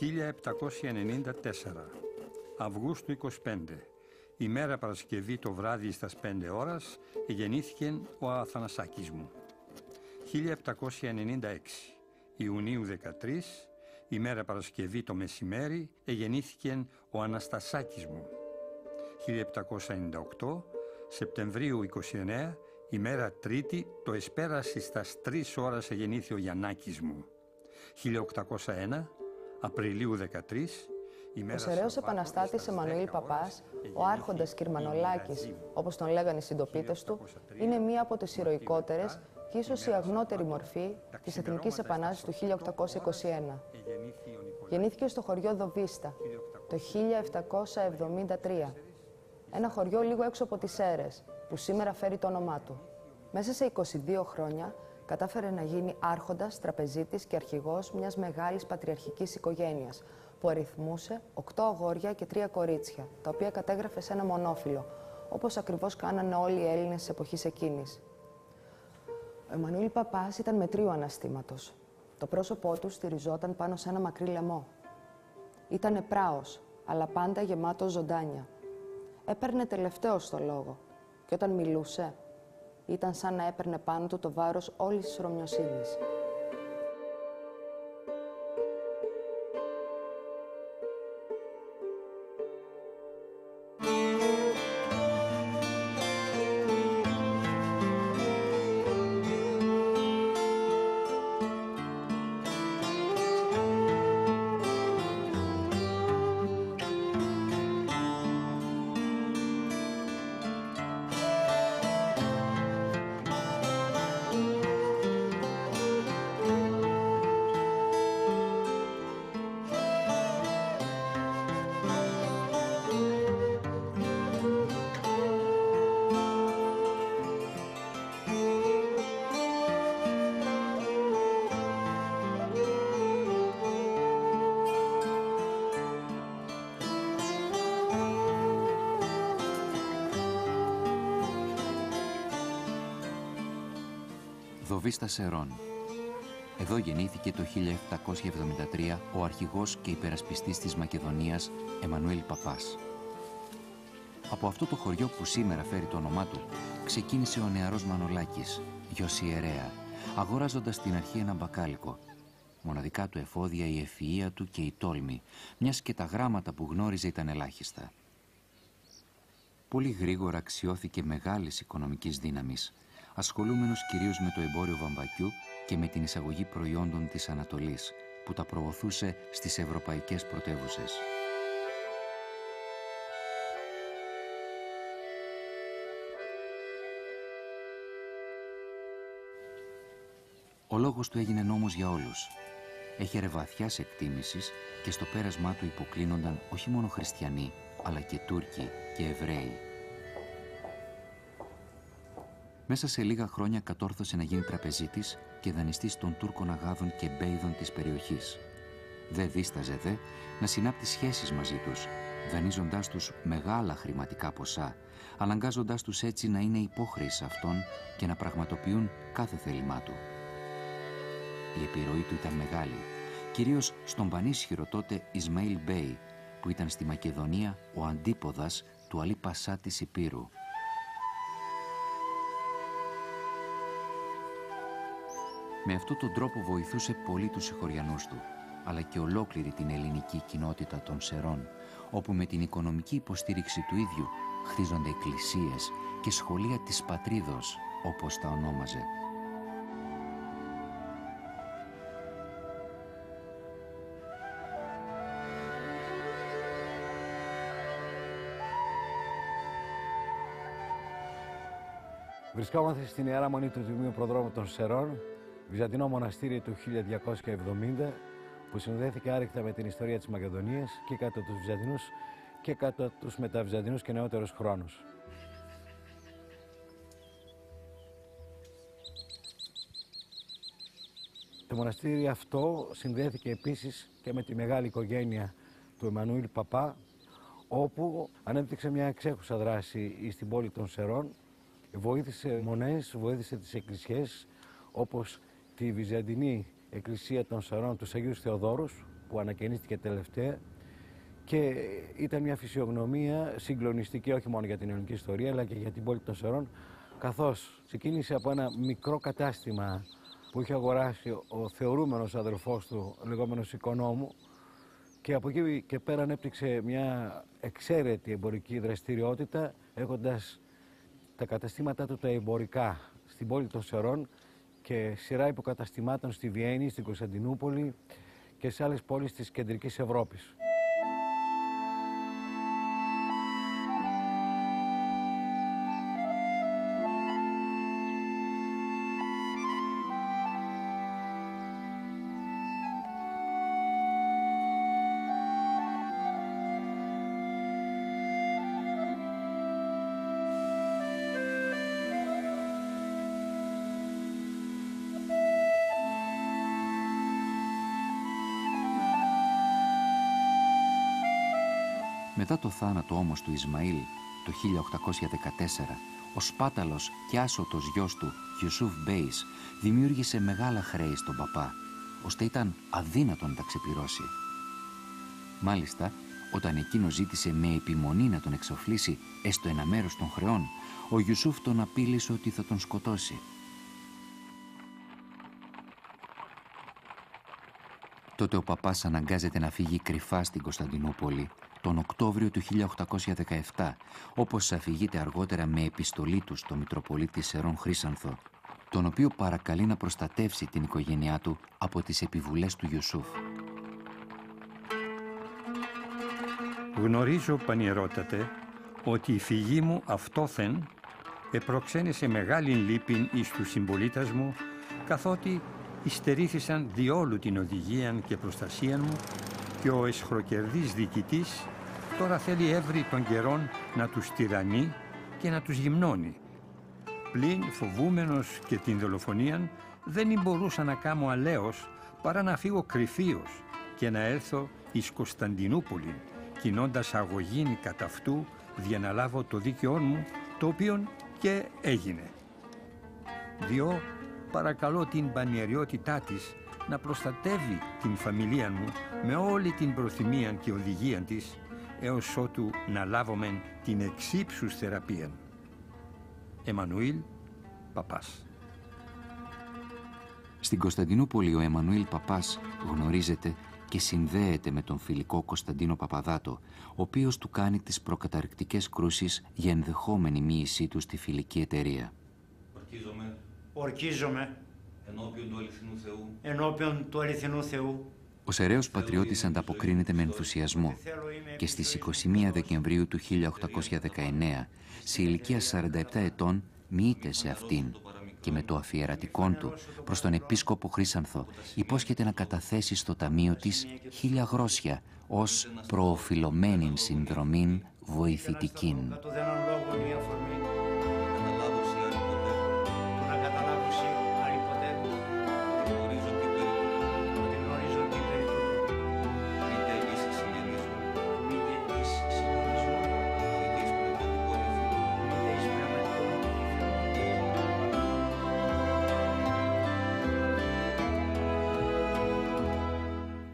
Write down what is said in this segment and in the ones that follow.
1794, Αυγούστου 25, ημέρα Παρασκευή το βράδυ στα 5 ώρας, γεννήθηκε ο Αθανασάκης μου. 1796, Ιουνίου 13, ημέρα Παρασκευή το μεσημέρι, γεννήθηκε ο Αναστασάκης μου. 1798, Σεπτεμβρίου 29, ημέρα Τρίτη, το εσπέρασι στας 3 ώρας γεννήθη ο Γιαννάκης μου. 1801, Απριλίου 13, ο σεραίος επαναστάτης Εμμανουήλ Παπάς, ο άρχοντας Κυρμανολάκης, όπως τον λέγανε οι συντοπίτες του, είναι μία από τις ηρωικότερες και ίσως η αγνότερη μορφή της Εθνικής Επανάστασης του 1821. Γεννήθηκε στο χωριό Δοβίστα το 1773, ένα χωριό λίγο έξω από τις Σέρρες, που σήμερα φέρει το όνομά του. Μέσα σε 22 χρόνια κατάφερε να γίνει άρχοντας, τραπεζίτης και αρχηγός μιας μεγάλης πατριαρχικής οικογένειας, που αριθμούσε 8 αγόρια και 3 κορίτσια, τα οποία κατέγραφε σε ένα μονόφυλλο, όπως ακριβώς κάνανε όλοι οι Έλληνες της εποχής εκείνης. Ο Εμμανουήλ Παπάς ήταν μετρίου αναστήματος. Το πρόσωπό του στηριζόταν πάνω σε ένα μακρύ λαιμό. Ήταν πράος, αλλά πάντα γεμάτος ζωντάνια. Έπαιρνε τελευταίος το λόγο, και όταν μιλούσε, ήταν σαν να έπαιρνε πάνω του το βάρος όλης της ρομιοσύνης. Δοβίστα Σερρών. Εδώ γεννήθηκε το 1773 ο αρχηγός και υπερασπιστής της Μακεδονίας Εμμανουήλ Παπάς. Από αυτό το χωριό που σήμερα φέρει το όνομά του ξεκίνησε ο νεαρός Μανολάκης, γιος ιερέα, αγοράζοντας στην αρχή ένα μπακάλικο. Μοναδικά του εφόδια η ευφυΐα του και η τόλμη, μιας και τα γράμματα που γνώριζε ήταν ελάχιστα. Πολύ γρήγορα αξιώθηκε μεγάλης οικονομικής δύναμης, ασχολούμενος κυρίως με το εμπόριο βαμβακιού και με την εισαγωγή προϊόντων της Ανατολής, που τα προωθούσε στις ευρωπαϊκές πρωτεύουσες. Ο λόγος του έγινε νόμος για όλους. Έχερε βαθιάς εκτίμησης και στο πέρασμά του υποκλίνονταν όχι μόνο χριστιανοί, αλλά και Τούρκοι και Εβραίοι. Μέσα σε λίγα χρόνια κατόρθωσε να γίνει τραπεζίτης και δανειστής των Τούρκων αγάδων και μπέιδων της περιοχής. Δεν δίσταζε δε να συνάπτει σχέσεις μαζί τους, δανείζοντάς τους μεγάλα χρηματικά ποσά, αναγκάζοντάς τους έτσι να είναι υπόχρεοι σε αυτόν και να πραγματοποιούν κάθε θέλημά του. Η επιρροή του ήταν μεγάλη, κυρίως στον πανίσχυρο τότε Ισμαήλ Μπέι, που ήταν στη Μακεδονία ο αντίποδας του Αλίπασά της Ιππύρου. Με αυτόν τον τρόπο βοηθούσε πολύ τους συγχωριανούς του, αλλά και ολόκληρη την ελληνική κοινότητα των Σερρών, όπου με την οικονομική υποστήριξη του ίδιου χτίζονται εκκλησίες και σχολεία της πατρίδος, όπως τα ονόμαζε. Βρισκόμαστε στην Ιερά Μονή του Τιμίου Προδρόμου των Σερρών, Βυζαντινό μοναστήρι του 1270, που συνδέθηκε άρρηκτα με την ιστορία της Μακεδονίας και κατά τους Βυζαντινούς και κατά τους μεταβυζαντινούς και νεότερους χρόνους. Το μοναστήρι αυτό συνδέθηκε επίσης και με τη μεγάλη οικογένεια του Εμμανουήλ Παπά, όπου ανέπτυξε μια εξέχουσα δράση στην πόλη των Σερρών, βοήθησε μονές, βοήθησε τις εκκλησίες, όπως τη Βυζαντινή Εκκλησία των Σερρών του Αγίου Θεοδόρους, που ανακαινίστηκε τελευταία και ήταν μια φυσιογνωμία συγκλονιστική όχι μόνο για την ελληνική ιστορία αλλά και για την πόλη των Σερρών, καθώς ξεκίνησε από ένα μικρό κατάστημα που είχε αγοράσει ο θεωρούμενος αδελφός του, λεγόμενος Οικονόμου, και από εκεί και πέρα ανέπτυξε μια εξαίρετη εμπορική δραστηριότητα, έχοντας τα καταστήματά του τα εμπορικά στην πόλη των Σερρών και σειρά υποκαταστημάτων στη Βιέννη, στην Κωνσταντινούπολη και σε άλλες πόλεις της κεντρικής Ευρώπης. Μετά το θάνατο όμως του Ισμαήλ το 1814, ο σπάταλος και άσωτος γιος του, Γιουσούφ Μπέης, δημιούργησε μεγάλα χρέη στον παπά, ώστε ήταν αδύνατον να τα ξεπληρώσει. Μάλιστα, όταν εκείνος ζήτησε με επιμονή να τον εξοφλήσει έστω ένα μέρος των χρεών, ο Γιουσούφ τον απείλησε ότι θα τον σκοτώσει. Τότε ο παπάς αναγκάζεται να φύγει κρυφά στην Κωνσταντινούπολη τον Οκτώβριο του 1817, όπως αφηγείται αργότερα με επιστολή του στο Μητροπολίτη Σερρών Χρύσανθο, τον οποίο παρακαλεί να προστατεύσει την οικογένειά του από τις επιβουλές του Γιουσούφ. Γνωρίζω, πανηρότατε, ότι η φυγή μου αυτόθεν επροξένεσε μεγάλη λύπην εις τους συμπολίτας μου, καθότι υστερήθησαν διόλου την οδηγίαν και προστασίαν μου και ο εσχροκερδής διοικητής τώρα θέλει εύρη των καιρών να τους τυραννεί και να τους γυμνώνει. Πλην φοβούμενος και την δολοφονίαν δεν μπορούσα να κάμω αλέος παρά να φύγω κρυφίος και να έρθω εις Κωνσταντινούπολη, κινώντας αγωγήν κατά αυτού για να λάβω το δίκαιόν μου, το οποίον και έγινε. Διό παρακαλώ την πανιεριότητά της να προστατεύει την φαμιλία μου με όλη την προθυμία και οδηγία της, έως ότου να λάβομεν την εξύψους θεραπεία. Εμμανουήλ Παπάς. Στην Κωνσταντινούπολη ο Εμμανουήλ Παπάς γνωρίζεται και συνδέεται με τον φιλικό Κωνσταντίνο Παπαδάτο, ο οποίος του κάνει τις προκαταρκτικές κρούσεις για ενδεχόμενη μοίησή του στη Φιλική Εταιρεία. Ορκίζομαι ενώπιον του αληθινού Θεού. Ο σεραίος πατριώτης ανταποκρίνεται με ενθουσιασμό και στις 21 Δεκεμβρίου του 1819, σε ηλικία 47 ετών, μοιείται σε αυτήν και με το αφιερατικόν του προς τον επίσκοπο Χρύσανθο υπόσχεται να καταθέσει στο ταμείο της 1.000 γρόσια ως προοφιλωμένην συνδρομήν βοηθητικήν.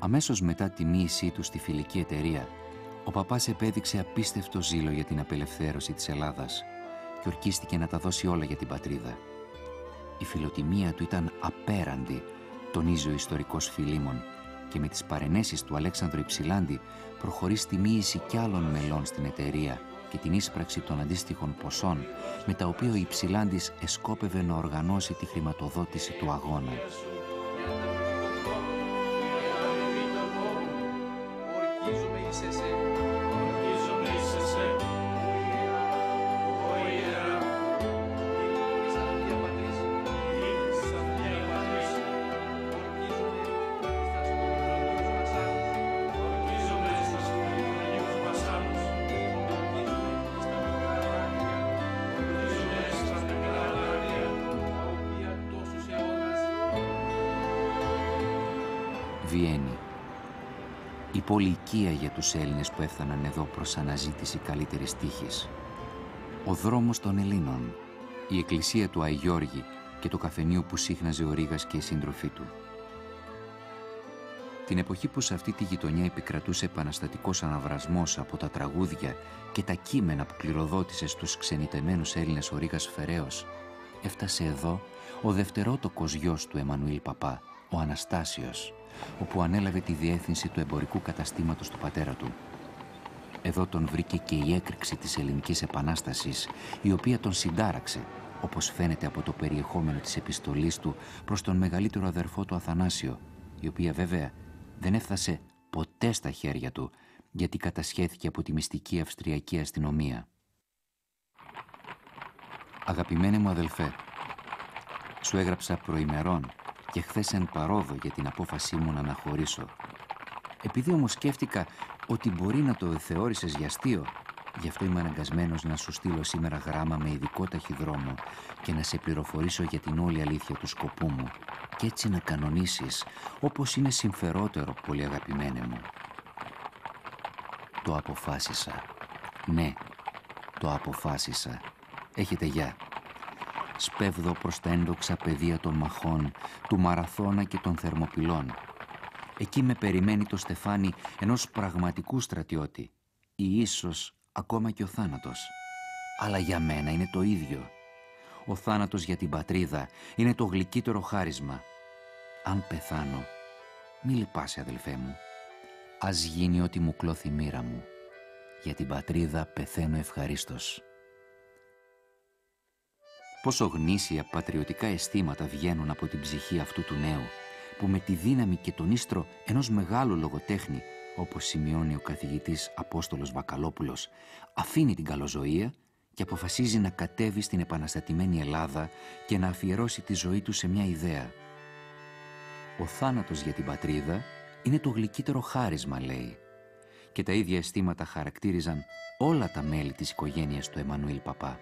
Αμέσως μετά τη μοίησή του στη Φιλική Εταιρεία, ο παπάς επέδειξε απίστευτο ζήλο για την απελευθέρωση της Ελλάδας και ορκίστηκε να τα δώσει όλα για την πατρίδα. Η φιλοτιμία του ήταν απέραντη, τονίζει ο ιστορικός Φιλίμων, και με τις παρενέσεις του Αλέξανδρου Υψηλάντη προχωρεί στη μοίηση κι άλλων μελών στην εταιρεία και την ίσπραξη των αντίστοιχων ποσών, με τα οποία ο Υψηλάντης εσκόπευε να οργανώσει τη χρηματοδότηση του αγώνα. Βιέννη. Η πολυοικία για τους Έλληνες που έφταναν εδώ προς αναζήτηση καλύτερης τύχης. Ο δρόμος των Ελλήνων, η εκκλησία του Άη Γιώργη και το καφενείο που σύχναζε ο Ρήγας και η σύντροφή του. την εποχή που σε αυτή τη γειτονιά επικρατούσε επαναστατικός αναβρασμός από τα τραγούδια και τα κείμενα που κληροδότησε στους ξενιτεμένους Έλληνες ο Ρήγας Φεραίος, έφτασε εδώ ο δευτερότοκος γιος του Εμμανουήλ Παπά, ο Αναστάσιος, όπου ανέλαβε τη διεύθυνση του εμπορικού καταστήματος του πατέρα του. Εδώ τον βρήκε και η έκρηξη της Ελληνικής Επανάστασης, η οποία τον συντάραξε, όπως φαίνεται από το περιεχόμενο της επιστολής του προς τον μεγαλύτερο αδερφό του Αθανάσιο, η οποία βέβαια δεν έφτασε ποτέ στα χέρια του, γιατί κατασχέθηκε από τη μυστική αυστριακή αστυνομία. Αγαπημένε μου αδελφέ, σου έγραψα προημερών και χθες εν παρόδο για την απόφασή μου να αναχωρήσω. Επειδή όμως σκέφτηκα ότι μπορεί να το θεώρησες για αστείο, γι' αυτό είμαι αναγκασμένος να σου στείλω σήμερα γράμμα με ειδικό ταχυδρόμο και να σε πληροφορήσω για την όλη αλήθεια του σκοπού μου και έτσι να κανονίσεις όπως είναι συμφερότερο, πολύ αγαπημένε μου. Το αποφάσισα. Ναι, το αποφάσισα. Έχετε γεια. Σπέβδω προς τα ένδοξα πεδία των μαχών, του Μαραθώνα και των Θερμοπυλών. Εκεί με περιμένει το στεφάνι ενός πραγματικού στρατιώτη ή ίσως ακόμα και ο θάνατος. Αλλά για μένα είναι το ίδιο. Ο θάνατος για την πατρίδα είναι το γλυκύτερο χάρισμα. Αν πεθάνω, μη λυπάσαι αδελφέ μου. Ας γίνει ό,τι μου κλώθει η μοίρα μου. Για την πατρίδα πεθαίνω ευχαρίστως. Πόσο γνήσια πατριωτικά αισθήματα βγαίνουν από την ψυχή αυτού του νέου, που με τη δύναμη και τον ίστρο ενός μεγάλου λογοτέχνη, όπως σημειώνει ο καθηγητής Απόστολος Βακαλόπουλος, αφήνει την καλοζωία και αποφασίζει να κατέβει στην επαναστατημένη Ελλάδα και να αφιερώσει τη ζωή του σε μια ιδέα. Ο θάνατος για την πατρίδα είναι το γλυκύτερο χάρισμα, λέει. Και τα ίδια αισθήματα χαρακτήριζαν όλα τα μέλη της οικογένειας του Εμμανουήλ Παπά.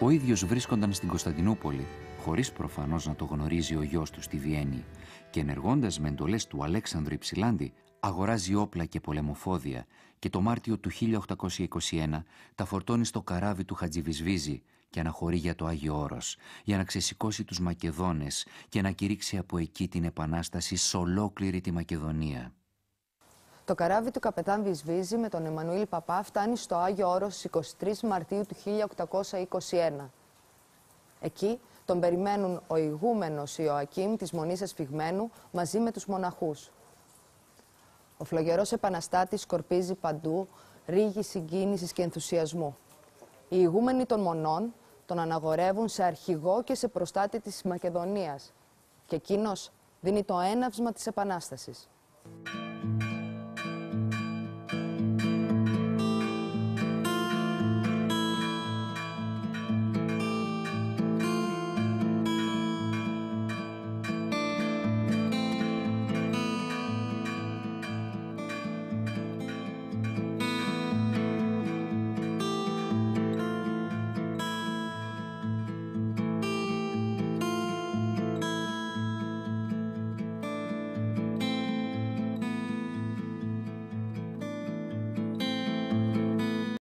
Ο ίδιος βρίσκονταν στην Κωνσταντινούπολη, χωρίς προφανώς να το γνωρίζει ο γιος του στη Βιέννη, και ενεργώντας με εντολές του Αλέξανδρου Υψηλάντη, αγοράζει όπλα και πολεμοφόδια και το Μάρτιο του 1821 τα φορτώνει στο καράβι του Χατζή Βισβίζη και αναχωρεί για το Άγιο Όρος, για να ξεσηκώσει τους Μακεδόνες και να κηρύξει από εκεί την επανάσταση σε ολόκληρη τη Μακεδονία. Το καράβι του καπετάν Βισβίζη με τον Εμμανουήλ Παπά φτάνει στο Άγιο Όρος στις 23 Μαρτίου του 1821. Εκεί τον περιμένουν ο ηγούμενος Ιωακίμ της Μονής Ασφυγμένου μαζί με τους μοναχούς. Ο φλογερός επαναστάτης σκορπίζει παντού ρίγη συγκίνησης και ενθουσιασμού. Οι ηγούμενοι των μονών τον αναγορεύουν σε αρχηγό και σε προστάτη της Μακεδονίας και εκείνος δίνει το έναυσμα της επανάστασης.